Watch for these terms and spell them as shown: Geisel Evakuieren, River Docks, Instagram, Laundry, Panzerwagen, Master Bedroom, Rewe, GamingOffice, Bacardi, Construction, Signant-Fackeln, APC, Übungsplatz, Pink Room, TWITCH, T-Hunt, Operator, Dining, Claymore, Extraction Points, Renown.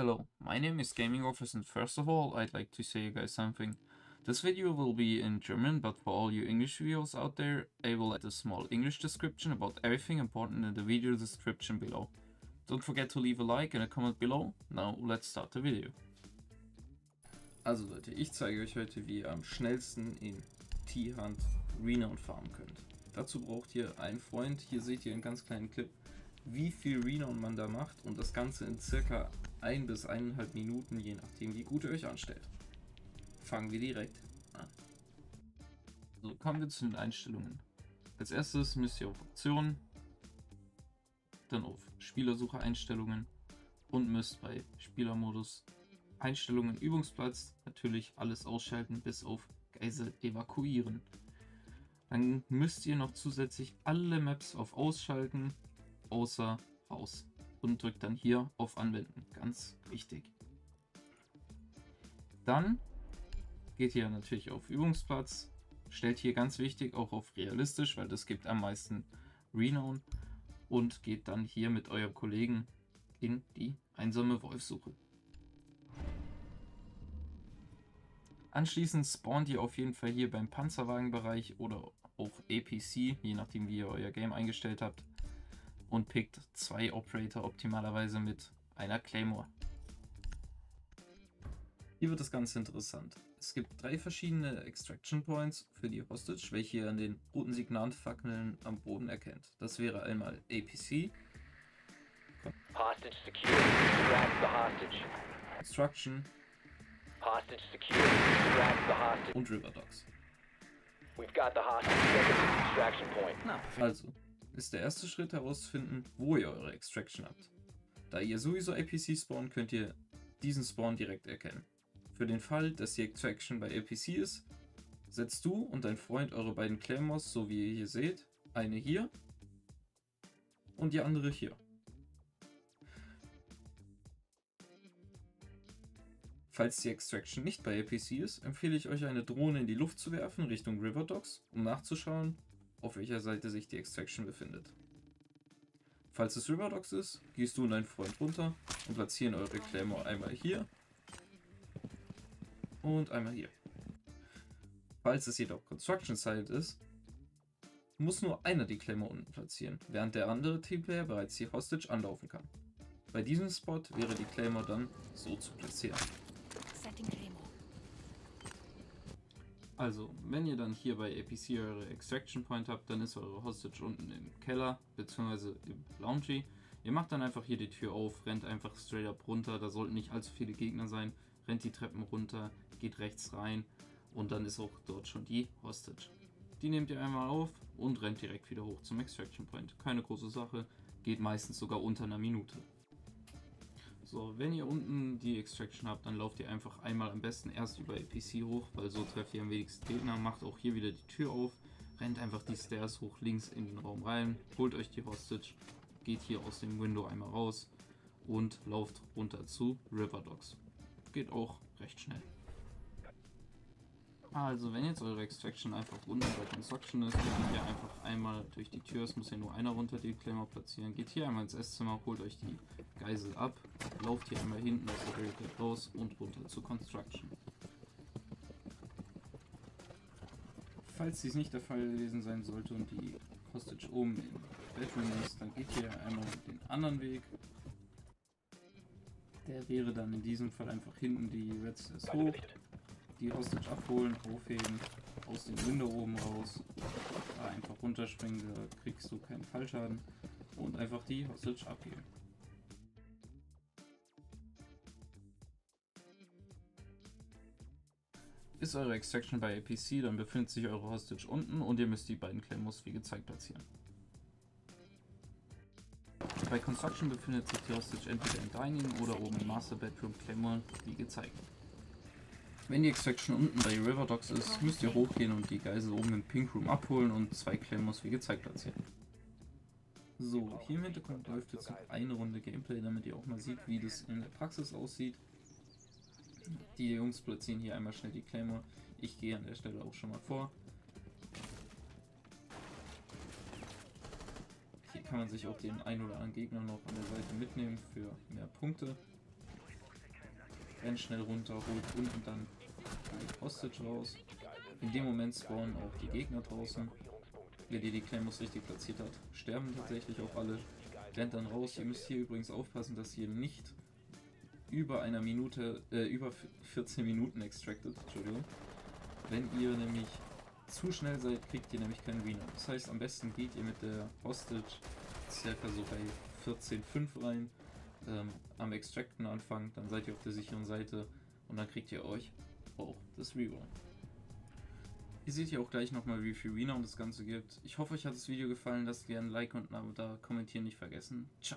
Hello, my name is GamingOffice, and first of all, I'd like to say you guys something. This video will be in German, but for all you English viewers out there, I will add a small English description about everything important in the video description below. Don't forget to leave a like and a comment below. Now let's start the video. Also Leute, ich zeige euch heute, wie ihr am schnellsten in T-Hunt Renown farmen könnt. Dazu braucht ihr einen Freund. Hier seht ihr einen ganz kleinen Clip, wie viel Renown man da macht, und das Ganze in circa 1 bis 1,5 Minuten, je nachdem wie gut ihr euch anstellt. Fangen wir direkt an. So, kommen wir zu den Einstellungen. Als erstes müsst ihr auf Optionen, dann auf Spielersuche Einstellungen und müsst bei Spielermodus Einstellungen Übungsplatz natürlich alles ausschalten bis auf Geisel Evakuieren. Dann müsst ihr noch zusätzlich alle Maps auf Ausschalten, außer Raus, und drückt dann hier auf Anwenden, ganz wichtig. Dann geht ihr natürlich auf Übungsplatz, stellt hier ganz wichtig auch auf realistisch, weil das gibt am meisten Renown, und geht dann hier mit eurem Kollegen in die einsame Wolfsuche. Anschließend spawnt ihr auf jeden Fall hier beim Panzerwagenbereich oder auch APC, je nachdem wie ihr euer Game eingestellt habt, und pickt 2 Operator optimalerweise mit einer Claymore. Hier wird das Ganze interessant. Es gibt 3 verschiedene Extraction Points für die Hostage, welche ihr an den roten Signant-Fackeln am Boden erkennt. Das wäre einmal APC, Hostage secure, grab the hostage. Construction, Hostage secure, grab the hostage, und River Docks. We've got the hostage at extraction point. Na, also ist der erste Schritt herauszufinden, wo ihr eure Extraction habt. Da ihr sowieso APC spawnt, könnt ihr diesen Spawn direkt erkennen. Für den Fall, dass die Extraction bei APC ist, setzt du und dein Freund eure beiden Claymores, so wie ihr hier seht, eine hier und die andere hier. Falls die Extraction nicht bei APC ist, empfehle ich euch, eine Drohne in die Luft zu werfen Richtung River Docks, um nachzuschauen, auf welcher Seite sich die Extraction befindet. Falls es River Docks ist, gehst du und dein Freund runter und platzieren eure Claymore einmal hier und einmal hier. Falls es jedoch Construction Site ist, muss nur einer die Claymore unten platzieren, während der andere Teamplayer bereits die Hostage anlaufen kann. Bei diesem Spot wäre die Claymore dann so zu platzieren. Also, wenn ihr dann hier bei APC eure Extraction Point habt, dann ist eure Hostage unten im Keller bzw. im Laundry. Ihr macht dann einfach hier die Tür auf, rennt einfach straight up runter, da sollten nicht allzu viele Gegner sein, rennt die Treppen runter, geht rechts rein und dann ist auch dort schon die Hostage. Die nehmt ihr einmal auf und rennt direkt wieder hoch zum Extraction Point. Keine große Sache, geht meistens sogar unter einer Minute. So, wenn ihr unten die Extraction habt, dann lauft ihr einfach einmal am besten erst über APC hoch, weil so trefft ihr am wenigsten Gegner, macht auch hier wieder die Tür auf, rennt einfach die Stairs hoch links in den Raum rein, holt euch die Hostage, geht hier aus dem Window einmal raus und lauft runter zu River Docks. Geht auch recht schnell. Also wenn jetzt eure Extraction einfach unten bei Construction ist, dann geht ihr einfach einmal durch die Tür, es muss ja nur einer runter die Claymore platzieren, geht hier einmal ins Esszimmer, holt euch die Geisel ab, lauft hier einmal hinten aus der Barricade raus und runter zu Construction. Falls dies nicht der Fall gewesen sein sollte und die Hostage oben im Bedroom ist, dann geht ihr einmal den anderen Weg. Der wäre dann in diesem Fall einfach hinten die Red Stairs hoch, die Hostage abholen, aufheben, aus dem Window oben raus, da einfach runterspringen, da kriegst du keinen Fallschaden, und einfach die Hostage abgeben. Ist eure Extraction bei APC, dann befindet sich eure Hostage unten und ihr müsst die beiden Claymores wie gezeigt platzieren. Bei Construction befindet sich die Hostage entweder im Dining oder oben im Master Bedroom, Claymore wie gezeigt. Wenn die Extraction unten bei River Docks ist, müsst ihr hochgehen und die Geisel oben im Pink Room abholen und 2 Claymores wie gezeigt platzieren. So, hier im Hintergrund läuft jetzt noch eine Runde Gameplay, damit ihr auch mal seht, wie das in der Praxis aussieht. Die Jungs platzieren hier einmal schnell die Claymore. Ich gehe an der Stelle auch schon mal vor. Hier kann man sich auch den einen oder anderen Gegner noch an der Seite mitnehmen für mehr Punkte. rennt schnell runter, holt unten dann die Hostage raus. In dem Moment spawnen auch die Gegner draußen. Wer die Claymores richtig platziert hat, sterben tatsächlich auch alle. Rennt dann raus. Ihr müsst hier übrigens aufpassen, dass ihr nicht über einer Minute, über 14 Minuten extracted, Entschuldigung. Wenn ihr nämlich zu schnell seid, kriegt ihr nämlich keinen Renown. Das heißt, am besten geht ihr mit der Hostage circa so bei 14,5 rein, am Extracten anfangen, dann seid ihr auf der sicheren Seite und dann kriegt ihr euch auch das Renown. Ihr seht hier auch gleich nochmal, wie viel Renown das Ganze gibt. Ich hoffe, euch hat das Video gefallen, lasst gerne ein Like und ein Abo da, kommentieren nicht vergessen. Ciao!